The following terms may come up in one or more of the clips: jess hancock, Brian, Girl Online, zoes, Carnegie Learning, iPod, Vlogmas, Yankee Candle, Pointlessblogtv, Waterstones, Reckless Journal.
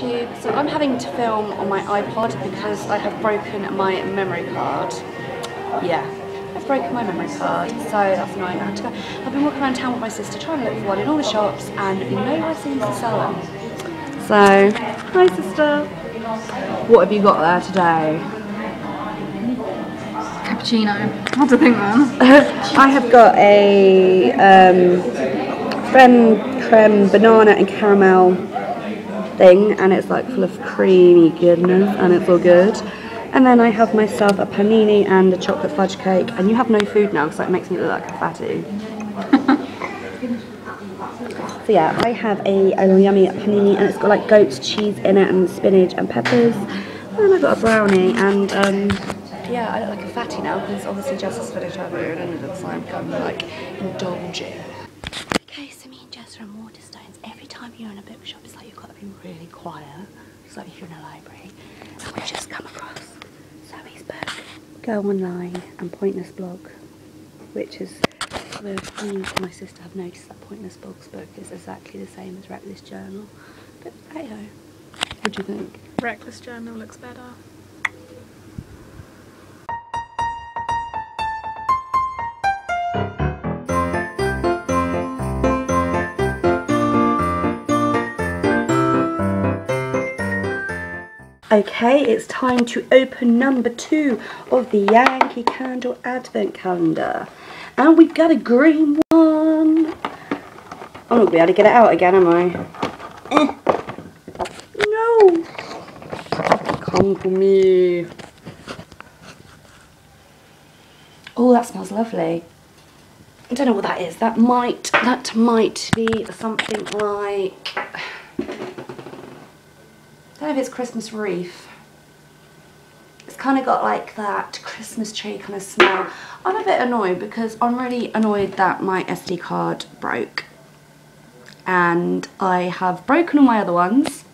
YouTube. So I'm having to film on my iPod because I have broken my memory card. Yeah, I've broken my memory card, so that's annoying. I had to go. I've been walking around town with my sister trying to look for one in all the shops, and nowhere seems to sell them. So, hi sister. What have you got there today? Cappuccino. What do you think then? I have got a creme banana and caramel thing, and it's like full of creamy goodness and it's all good. And then I have myself a panini and a chocolate fudge cake, and you have no food now because it makes me look like a fatty. So yeah, I have a yummy panini, and it's got like goat's cheese in it and spinach and peppers. And I've got a brownie, and yeah, I look like a fatty now because obviously Jess has finished her food and it's kind of like indulging. Okay, so me and Jess are in Waterstones. Every time you're in a bookshop, it's like you've got to be really quiet. It's like if you're in a library. And we've just come across Zoe's book, Girl Online and Pointless Blog, which is... Me and my sister have noticed that Pointlessblog's book is exactly the same as Reckless Journal, but hey ho, what do you think? Reckless Journal looks better. Okay, it's time to open number 2 of the Yankee Candle Advent Calendar. And we've got a green one. I'm not going to be able to get it out again, am I? No. Come for me. Oh, that smells lovely. I don't know what that is. That might be something like... I don't know if it's Christmas wreath. It's kind of got like that Christmas tree kind of smell. I'm a bit annoyed because I'm really annoyed that my SD card broke. And I have broken all my other ones.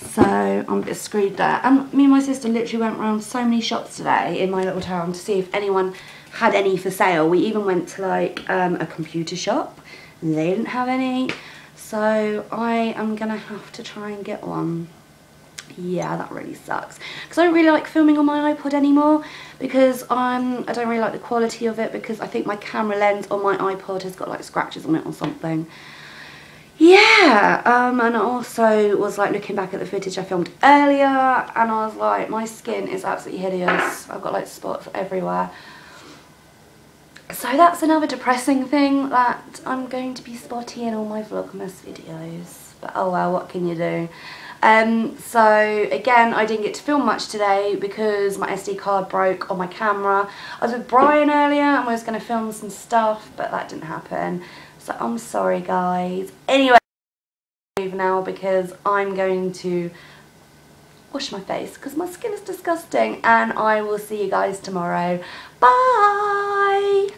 So I'm a bit screwed there. And me and my sister literally went around so many shops today in my little town to see if anyone had any for sale. We even went to like a computer shop and they didn't have any. So I am gonna have to try and get one. Yeah, that really sucks because I don't really like filming on my iPod anymore because I don't really like the quality of it because I think my camera lens on my iPod has got like scratches on it or something. Yeah, and I also was like looking back at the footage I filmed earlier and I was like, my skin is absolutely hideous. I've got like spots everywhere. So that's another depressing thing that I'm going to be spotty in all my Vlogmas videos. But oh well, what can you do? So again, I didn't get to film much today because my SD card broke on my camera. I was with Brian earlier and I was going to film some stuff, but that didn't happen. So I'm sorry guys. Anyway, I'm going to move now because I'm going to wash my face because my skin is disgusting, and I will see you guys tomorrow. Bye!